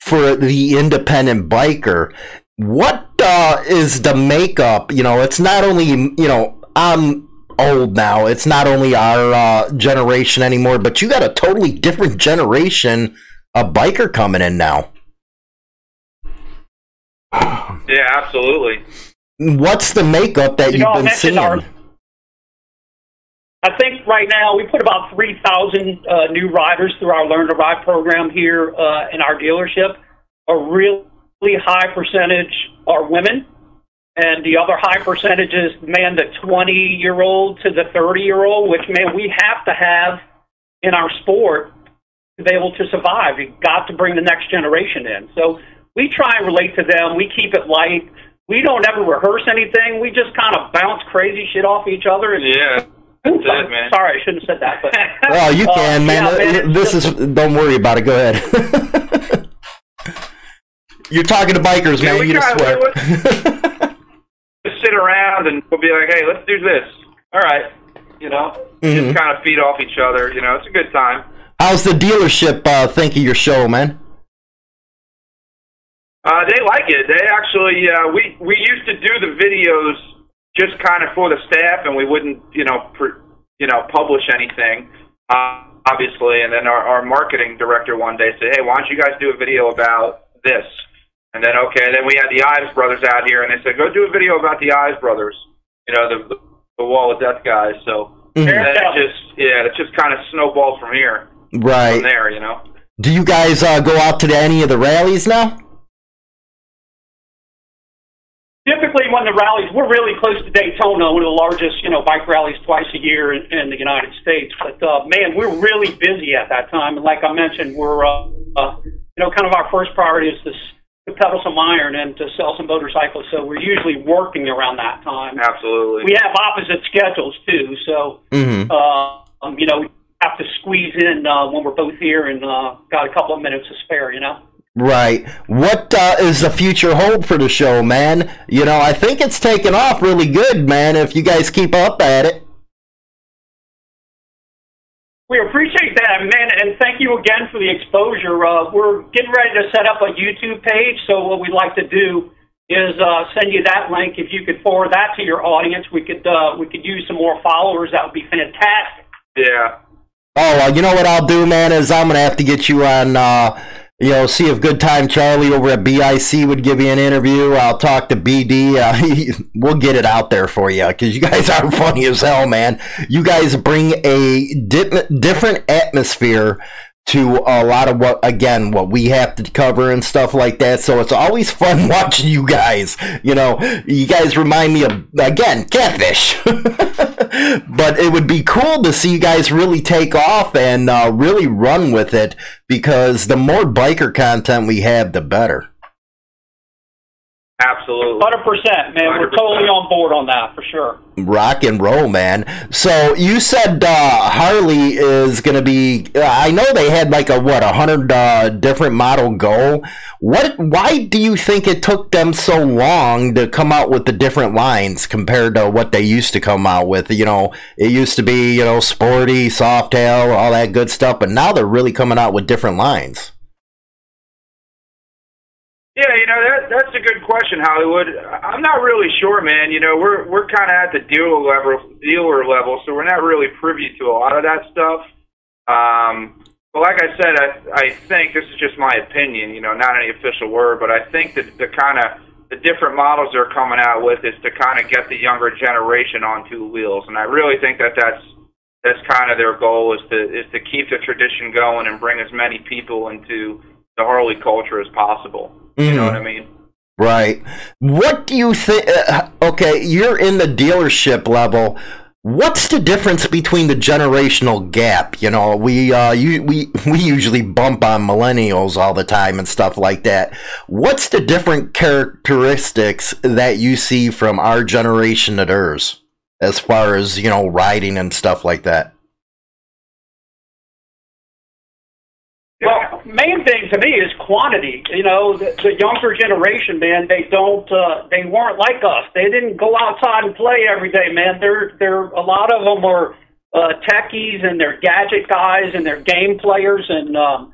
for the independent biker. What uh, is the makeup? You know, it's not only, you know, I'm old now, it's not only our uh, generation anymore, but you got a totally different generation of biker coming in now. Yeah, absolutely. What's the makeup that you know, you've been seeing? I think right now we put about three thousand uh, new riders through our Learn to Ride program here uh, in our dealership. A really high percentage are women, and the other high percentage is, man, the twenty-year-old to the thirty-year-old, which, man, we have to have in our sport to be able to survive. You've got to bring the next generation in. So we try and relate to them. We keep it light. We don't ever rehearse anything. We just kind of bounce crazy shit off each other. And yeah. Oops, I'm man. Sorry, I shouldn't have said that. But, well, you can, uh, man. Yeah, man. This is. Don't worry about it. Go ahead. You're talking to bikers, yeah, man. You just sweat. Just sit around and we'll be like, "Hey, let's do this." All right, you know, mm-hmm. Just kind of feed off each other. You know, it's a good time. How's the dealership uh, think of your show, man? Uh, they like it. They actually. Uh, we we used to do the videos just kind of for the staff, and we wouldn't, you know, pr you know, publish anything, uh, obviously. And then our, our marketing director one day said, "Hey, why don't you guys do a video about this?" And then okay, then we had the Ives brothers out here, and they said, "Go do a video about the Ives brothers," you know, the the, the Wall of Death guys. So mm-hmm. And then it just yeah, it just kind of snowballs from here, right? From there, you know. Do you guys uh, go out to any of the rallies now? Typically, when the rallies, we're really close to Daytona, one of the largest, you know, bike rallies twice a year in, in the United States. But uh, man, we're really busy at that time. And like I mentioned, we're, uh, uh, you know, kind of our first priority is to, to pedal some iron and to sell some motorcycles. So we're usually working around that time. Absolutely. We have opposite schedules too, so mm-hmm. uh, um, you know, we have to squeeze in uh, when we're both here and uh, got a couple of minutes to spare, you know. Right. What uh, is the future hold for the show, man? You know, I think it's taken off really good, man, if you guys keep up at it. We appreciate that, man, and thank you again for the exposure. Uh, we're getting ready to set up a YouTube page, so what we'd like to do is uh, send you that link. If you could forward that to your audience, we could, uh, we could use some more followers. That would be fantastic. Yeah. Oh, well, you know what I'll do, man, is I'm going to have to get you on... Uh, You know, see if Good Time Charlie over at B I C would give you an interview. I'll talk to B D. Uh, we'll get it out there for you because you guys are funny as hell, man. You guys bring a di different atmosphere to a lot of what, again, what we have to cover and stuff like that. So it's always fun watching you guys. You know, you guys remind me of, again, Catfish. But it would be cool to see you guys really take off and uh, really run with it, because the more biker content we have, the better. Absolutely. one hundred percent, man. one hundred percent. We're totally on board on that, for sure. Rock and roll, man. So you said uh, Harley is going to be, uh, I know they had like a, what, one hundred uh, different model go. What? Why do you think it took them so long to come out with the different lines compared to what they used to come out with? You know, it used to be, you know, sporty, soft tail, all that good stuff, but now they're really coming out with different lines. Yeah, you know, that, that's a good question, Hollywood. I'm not really sure, man. You know, we're we're kind of at the dealer level, dealer level, so we're not really privy to a lot of that stuff. Um, but like I said, I I think this is just my opinion. You know, not any official word, but I think that the kind of the different models they're coming out with is to kind of get the younger generation on two wheels, and I really think that that's that's kind of their goal, is to is to keep the tradition going and bring as many people into the Harley culture as possible. You know what I mean? Right. What do you think? Uh, okay, you're in the dealership level. What's the difference between the generational gap? You know, we uh, you, we we usually bump on millennials all the time and stuff like that. What's the different characteristics that you see from our generation to theirs, as far as, you know, riding and stuff like that? Well, main thing to me is quantity. You know, the, the younger generation, man, they don't, uh, they weren't like us. They didn't go outside and play every day, man. They're, they're a lot of them are uh, techies, and they're gadget guys, and they're game players, and um,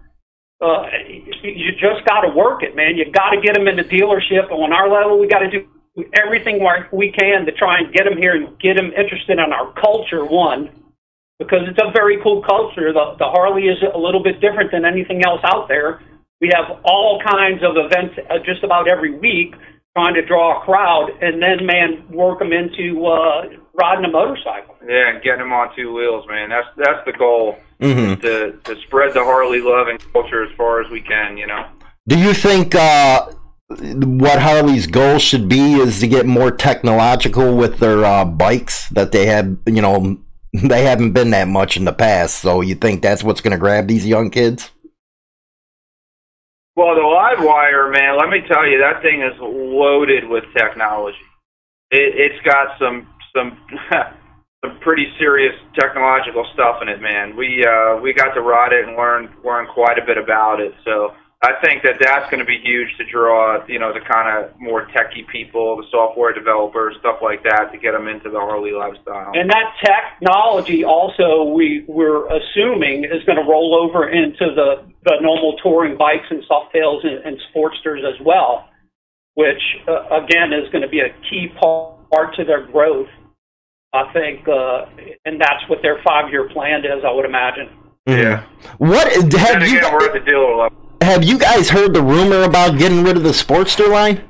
uh, you just got to work it, man. You got to get them in the dealership. On our level, we got to do everything we can to try and get them here and get them interested in our culture. One. Because it's a very cool culture. The, the Harley is a little bit different than anything else out there. We have all kinds of events just about every week, trying to draw a crowd, and then, man, work them into uh, riding a motorcycle. Yeah, and getting them on two wheels, man. That's that's the goal, mm-hmm. to, to spread the Harley love and culture as far as we can, you know. Do you think uh, what Harley's goal should be is to get more technological with their uh, bikes that they have, you know, they haven't been that much in the past, so you think that's what's going to grab these young kids? Well, the LiveWire, man, let me tell you, that thing is loaded with technology. It, it's got some some some pretty serious technological stuff in it, man. We uh, we got to ride it and learn learn quite a bit about it. So I think that that's going to be huge to draw, you know, the kind of more techie people, the software developers, stuff like that, to get them into the Harley lifestyle. And that technology also, we, we're assuming, is going to roll over into the, the normal touring bikes and softtails and, and sportsters as well, which, uh, again, is going to be a key part to their growth, I think, uh, and that's what their five-year plan is, I would imagine. Yeah. What have you got? We're at the dealer level. Have you guys heard the rumor about getting rid of the Sportster line?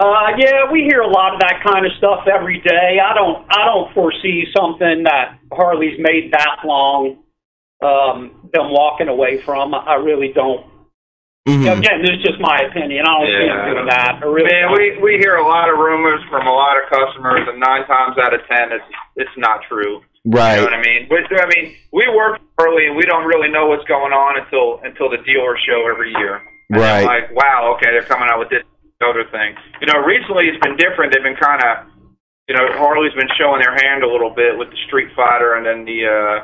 Uh, yeah, we hear a lot of that kind of stuff every day. I don't, I don't foresee something that Harley's made that long, um, them walking away from. I really don't. Mm-hmm. You know, again, this is just my opinion. I don't yeah, see them doing that. I really man, we we hear a lot of rumors from a lot of customers, and nine times out of ten, it's it's not true. Right. You know what I mean? We, I mean, we work early, and we don't really know what's going on until until the dealer show every year. And right. Like, wow, okay, they're coming out with this other thing. You know, recently it's been different. They've been kind of, you know, Harley's been showing their hand a little bit with the Street Fighter, and then the uh,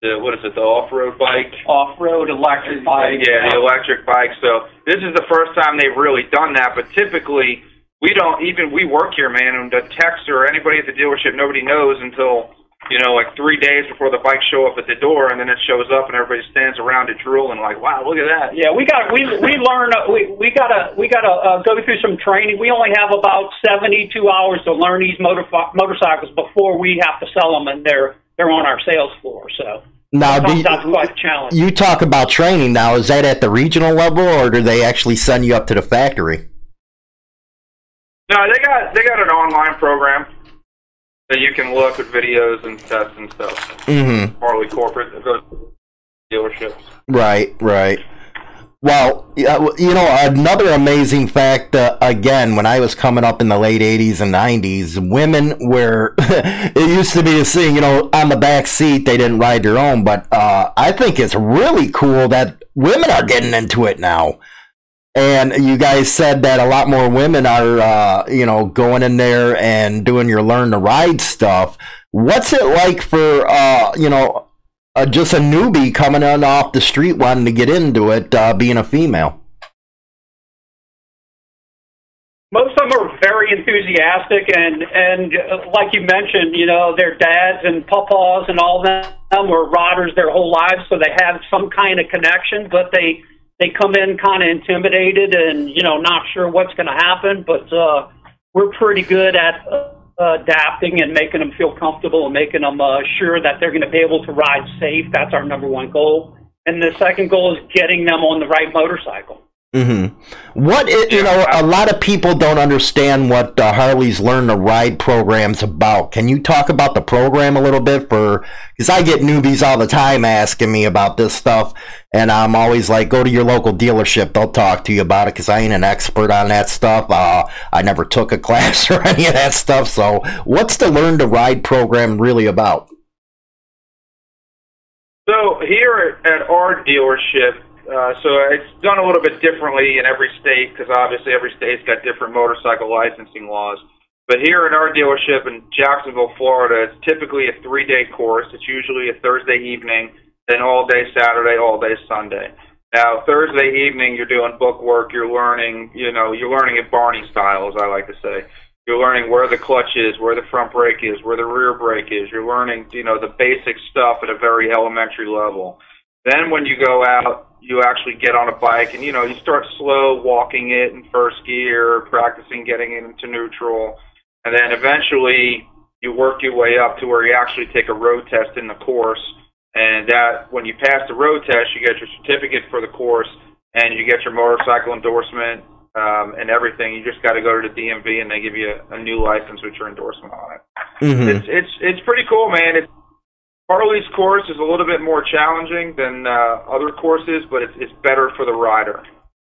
the what is it, the off-road bike, off-road electric bike. Yeah, the electric bike. So this is the first time they've really done that. But typically, we don't even we work here, man. And the techs or anybody at the dealership, nobody knows until, you know, like three days before the bikes show up at the door, and then it shows up, and everybody stands around it drooling, like, "Wow, look at that!" Yeah, we got we we learn we we gotta we gotta uh, go through some training. We only have about seventy-two hours to learn these motor motorcycles before we have to sell them, and they're they're on our sales floor. So now, do you, that's quite a challenge. You talk about training now. Is that at the regional level, or do they actually send you up to the factory? No, they got they got an online program. So you can look at videos and tests and stuff. Mm-hmm. Harley corporate that goes to dealerships. Right, right. Well, you know, another amazing fact, uh, again, when I was coming up in the late eighties and nineties, women were, it used to be a thing, you know, on the back seat, they didn't ride their own, but uh, I think it's really cool that women are getting into it now. And you guys said that a lot more women are, uh, you know, going in there and doing your learn to ride stuff. What's it like for, uh, you know, Uh, just a newbie coming on off the street wanting to get into it, uh, being a female? Most of them are very enthusiastic, and and like you mentioned, you know, their dads and papas and all them were riders their whole lives, so they have some kind of connection, but they they come in kind of intimidated and, you know, not sure what's going to happen, but uh, we're pretty good at uh, adapting and making them feel comfortable and making them uh, sure that they're going to be able to ride safe. That's our number one goal. And the second goal is getting them on the right motorcycle. Mm-hmm. What is, you know, a lot of people don't understand what uh, Harley's Learn to Ride program's about. Can you talk about the program a little bit? For because I get newbies all the time asking me about this stuff, and I'm always like, go to your local dealership. They'll talk to you about it because I ain't an expert on that stuff. Uh, I never took a class or any of that stuff. So what's the Learn to Ride program really about? So here at our dealership, Uh, so it's done a little bit differently in every state because obviously every state's got different motorcycle licensing laws. But here at our dealership in Jacksonville, Florida, it's typically a three-day course. It's usually a Thursday evening, then all day Saturday, all day Sunday. Now, Thursday evening, you're doing book work. You're learning, you know, you're learning at Barney style, as I like to say. You're learning where the clutch is, where the front brake is, where the rear brake is. You're learning, you know, the basic stuff at a very elementary level. Then when you go out, you actually get on a bike and, you know, you start slow walking it in first gear, practicing getting it into neutral, and then eventually you work your way up to where you actually take a road test in the course, and that when you pass the road test, you get your certificate for the course, and you get your motorcycle endorsement um, and everything. You just got to go to the D M V, and they give you a, a new license with your endorsement on it. Mm-hmm. It's, it's, it's pretty cool, man. It's Harley's course is a little bit more challenging than uh, other courses, but it's, it's better for the rider.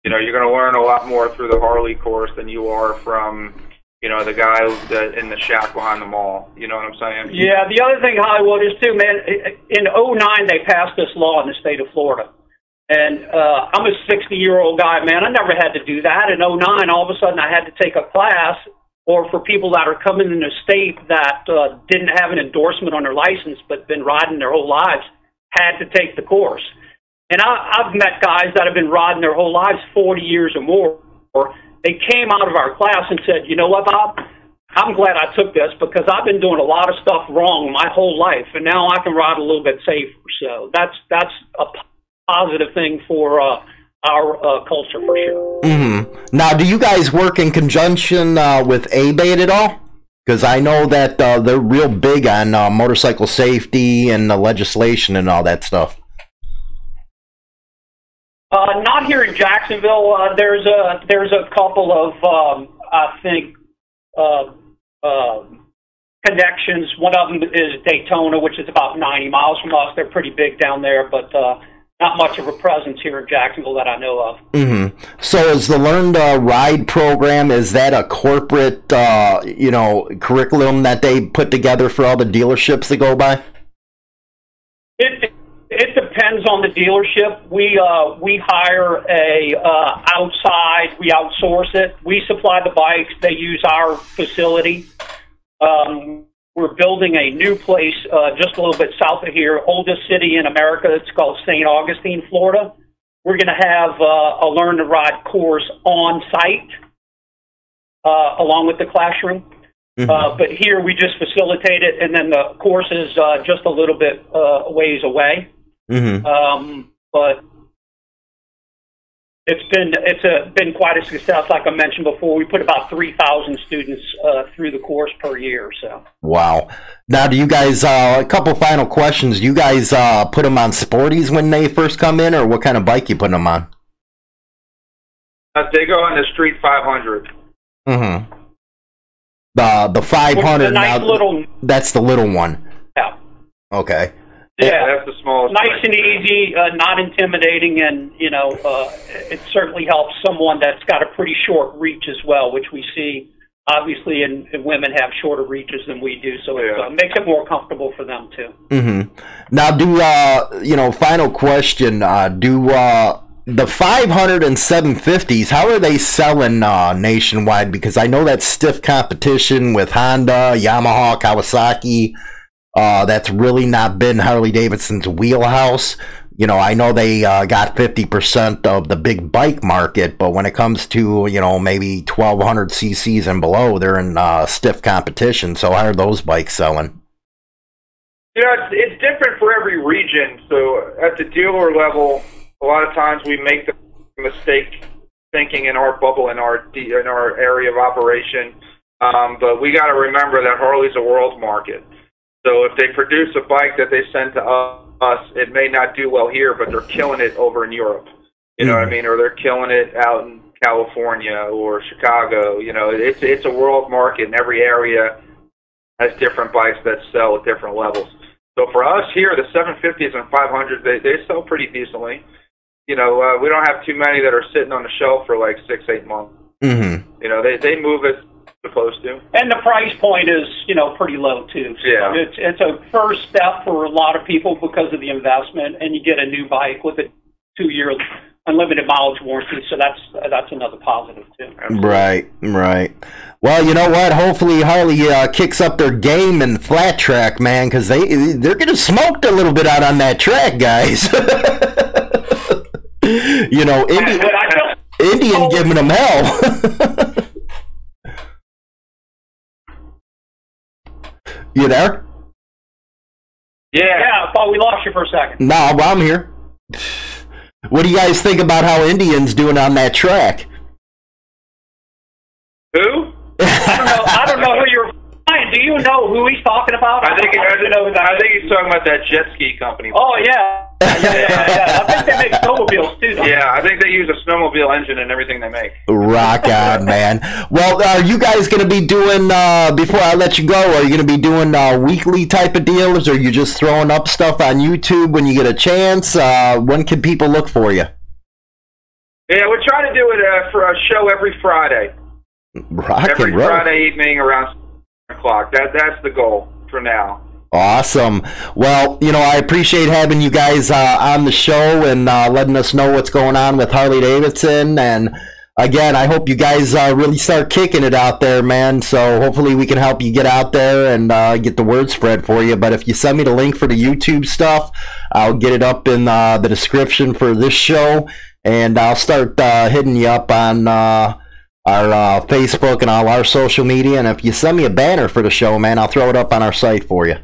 You know, you're going to learn a lot more through the Harley course than you are from, you know, the guy in the shack behind the mall. You know what I'm saying? Yeah, the other thing Hollywood is, too, man, in oh nine they passed this law in the state of Florida. And uh, I'm a sixty-year-old guy, man. I never had to do that. In oh nine, all of a sudden I had to take a class, or for people that are coming in the state that uh, didn't have an endorsement on their license but been riding their whole lives, had to take the course. And I, I've met guys that have been riding their whole lives, forty years or more. Or they came out of our class and said, you know what, Bob, I'm glad I took this because I've been doing a lot of stuff wrong my whole life, and now I can ride a little bit safer. So that's, that's a positive thing for uh, our uh, culture for sure. Mm-hmm. Now, do you guys work in conjunction uh, with ABATE at all? Because I know that uh, they're real big on uh, motorcycle safety and the legislation and all that stuff. Uh, not here in Jacksonville. Uh, there's a there's a couple of um, I think uh, uh, connections. One of them is Daytona, which is about ninety miles from us. They're pretty big down there, but Uh, not much of a presence here in Jacksonville that I know of. Mm-hmm. So is the Learn to Ride program, is that a corporate, uh, you know, curriculum that they put together for all the dealerships that go by? It, it depends on the dealership. We, uh, we hire a uh, outside, we outsource it. We supply the bikes. They use our facility. Um, We're building a new place uh, just a little bit south of here, oldest city in America. It's called Saint Augustine, Florida. We're going to have uh, a Learn to Ride course on site uh, along with the classroom. Mm-hmm. Uh, but here we just facilitate it, and then the course is uh, just a little bit uh, ways away. Mm-hmm. Um, but it's been it's a, been quite a success, like I mentioned before. We put about three thousand students uh, through the course per year. So wow! Now, do you guys? Uh, a couple final questions. Do you guys uh, put them on sporties when they first come in, or what kind of bike you putting them on? Uh, they go on the Street five hundred. Mm-hmm. The the five hundred. Nice little. That's the little one. Yeah. Okay. Yeah, that's the smallest. Nice and easy, uh, not intimidating, and you know, uh, it certainly helps someone that's got a pretty short reach as well, which we see obviously, and women have shorter reaches than we do, so yeah. it uh, makes it more comfortable for them too. Mm-hmm. Now, do uh, you know? Final question: uh, do uh, the five hundred and seven fifties? How are they selling uh, nationwide? Because I know that's stiff competition with Honda, Yamaha, Kawasaki. Uh, that's really not been Harley-Davidson's wheelhouse. You know, I know they uh, got fifty percent of the big bike market, but when it comes to, you know, maybe twelve hundred C Cs and below, they're in uh, stiff competition. So how are those bikes selling? You know, it's, it's different for every region. So at the dealer level, a lot of times we make the mistake thinking in our bubble, in our, in our area of operation. Um, but we got to remember that Harley's a world market. So if they produce a bike that they send to us, it may not do well here, but they're killing it over in Europe. You know mm-hmm. what I mean? Or they're killing it out in California or Chicago. You know, it's it's a world market, and every area has different bikes that sell at different levels. So for us here, the seven fifties and five hundreds, they, they sell pretty decently. You know, uh, we don't have too many that are sitting on the shelf for like six, eight months. Mm-hmm. You know, they, they move it. Supposed to. And the price point is, you know, pretty low too. So yeah. It's it's a first step for a lot of people because of the investment, and you get a new bike with a two-year unlimited mileage warranty. So that's that's another positive too. Absolutely. Right, right. Well, you know what? Hopefully Harley uh, kicks up their game in flat track, man, because they they're getting smoked a little bit out on that track, guys. You know, Indi I, I Indian giving them hell. You there? Yeah. Yeah, I thought we lost you for a second. No, I'm here. What do you guys think about how Indians doing on that track? Who? I don't know. I don't know who you're. Do you know who he's talking about? I think, I think, I think, know I think he's talking about that jet ski company. Oh yeah. Yeah, yeah, yeah. I think they make snowmobiles too. Though. Yeah, I think they use a snowmobile engine in everything they make. Rock on, man. Well, are you guys going to be doing, uh, before I let you go, are you going to be doing uh, weekly type of deals, or are you just throwing up stuff on YouTube when you get a chance? Uh, when can people look for you? Yeah, we're trying to do it uh, for a show every Friday. Rock and roll. Every Friday evening around o'clock. That that's the goal for now. Awesome. Well, you know, I appreciate having you guys uh, on the show and uh, letting us know what's going on with Harley-Davidson. And again, I hope you guys uh, really start kicking it out there, man. So hopefully we can help you get out there and uh, get the word spread for you. But if you send me the link for the YouTube stuff, I'll get it up in uh, the description for this show, and I'll start uh, hitting you up on uh, our uh, Facebook and all our social media. And if you send me a banner for the show, man, I'll throw it up on our site for you.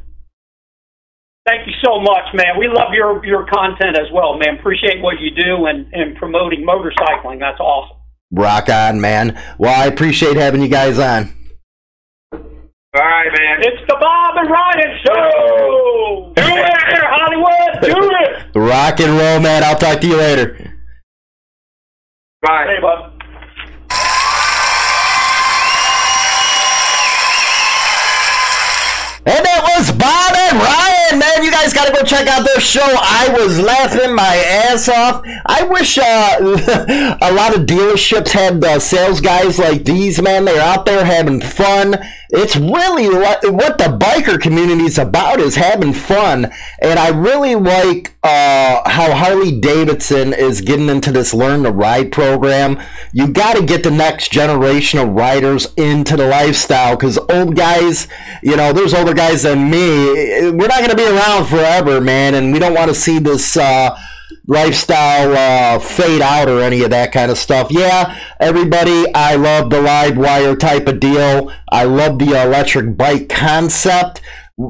Thank you so much, man. We love your your content as well, man. Appreciate what you do and, and promoting motorcycling. That's awesome. Rock on, man. Well, I appreciate having you guys on. All right, man. It's the Bob and Ryan Show. Do it, Hollywood. Do it. Rock and roll, man. I'll talk to you later. Bye. Hey, bud. And that was Bob and Ryan, man. You guys got to go check out their show. I was laughing my ass off. I wish uh, a lot of dealerships had uh, sales guys like these, man. They're out there having fun. It's really what, what the biker community is about, is having fun. And I really like uh, how Harley-Davidson is getting into this Learn to Ride program. You got to get the next generation of riders into the lifestyle, because old guys, you know, there's older guys than me, we're not going to be around forever, man, and we don't want to see this uh, lifestyle uh, fade out or any of that kind of stuff. Yeah, everybody, I love the live wire type of deal. I love the electric bike concept.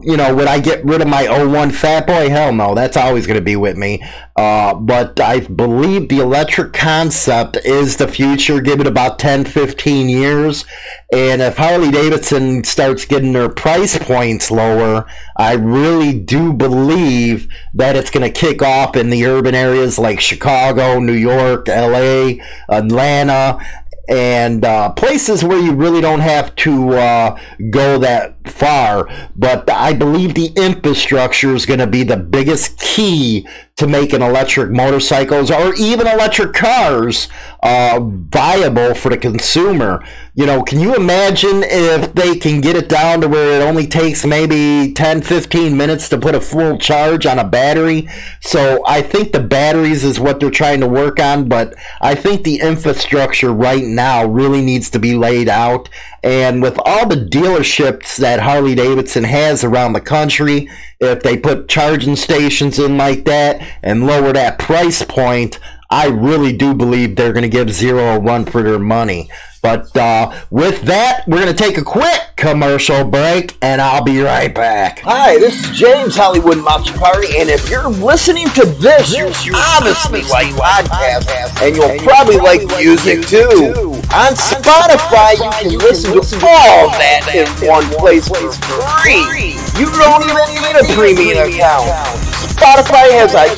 You know, would I get rid of my oh one Fat Boy? Hell no, that's always going to be with me. Uh, but I believe the electric concept is the future. Give it about ten, fifteen years. And if Harley-Davidson starts getting their price points lower, I really do believe that it's going to kick off in the urban areas like Chicago, New York, L A, Atlanta. and uh, places where you really don't have to uh, go that far. But I believe the infrastructure is going to be the biggest key to making electric motorcycles or even electric cars uh, viable for the consumer. You know, can you imagine if they can get it down to where it only takes maybe ten, fifteen minutes to put a full charge on a battery? So I think the batteries is what they're trying to work on, but I think the infrastructure right now really needs to be laid out. And with all the dealerships that Harley-Davidson has around the country, if they put charging stations in like that and lower that price point, I really do believe they're going to give Zero a run for their money. But uh, with that, we're going to take a quick commercial break, and I'll be right back. Hi, this is James Hollywood Machipari, and if you're listening to this, you obviously like podcasts, and you'll and probably, probably like music, music too. too. On, on Spotify, Spotify, you can you listen, listen to all that in one place for free. You don't even need a premium account. Spotify has a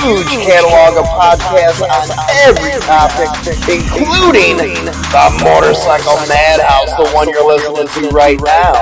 huge catalog of podcasts on every topic, including the more Motorcycle Madhouse, the one you're listening to right now.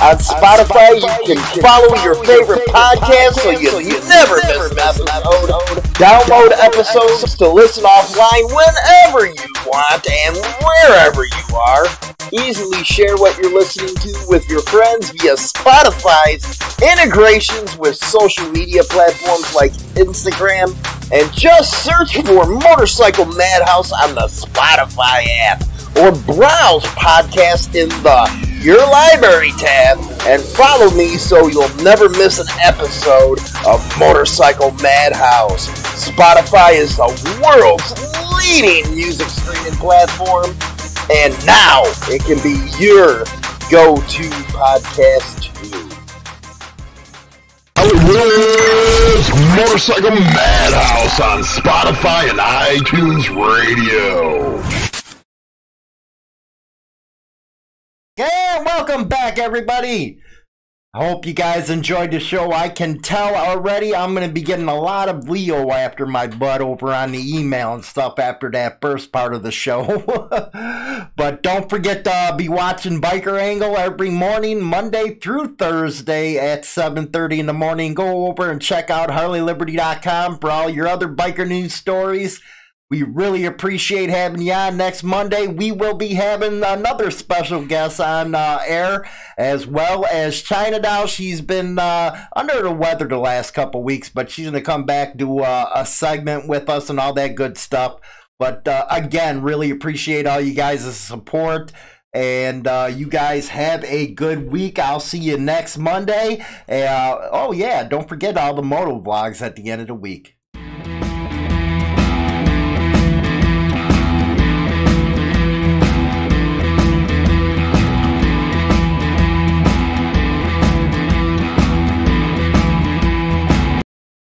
On Spotify, you can follow your favorite podcast so you never miss an episode. Download episodes to listen offline whenever you want and wherever you are. Easily share what you're listening to with your friends via Spotify's integrations with social media platforms like Instagram, and just search for Motorcycle Madhouse on the Spotify app, or browse podcasts in the Your Library tab and follow me so you'll never miss an episode of Motorcycle Madhouse. Spotify is the world's leading music streaming platform, and now it can be your go-to podcast too. Hollywood's Motorcycle Madhouse on Spotify and iTunes Radio. Yeah, welcome back, everybody. I hope you guys enjoyed the show. I can tell already I'm going to be getting a lot of Leo after my butt over on the email and stuff after that first part of the show. But don't forget to be watching Biker Angle every morning, Monday through Thursday at seven thirty in the morning. Go over and check out Harley Liberty dot com for all your other biker news stories. We really appreciate having you on. Next Monday, we will be having another special guest on uh, air, as well as China Doll. She's been uh, under the weather the last couple weeks, but she's going to come back, do uh, a segment with us and all that good stuff. But uh, again, really appreciate all you guys' support. And uh, you guys have a good week. I'll see you next Monday. Uh, oh, yeah, don't forget all the moto vlogs at the end of the week.